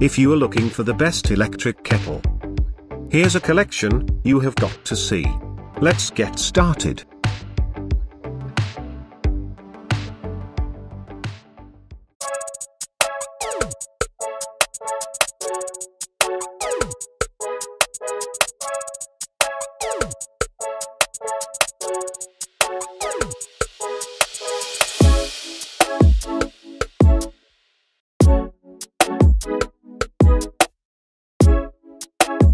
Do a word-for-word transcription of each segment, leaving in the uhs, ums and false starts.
if you are looking for the best electric kettle. Here's a collection you have got to see. Let's get started.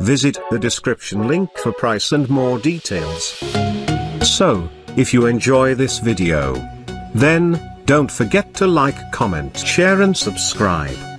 Visit the description link for price and more details. So, if you enjoy this video, then don't forget to like, comment, share and subscribe.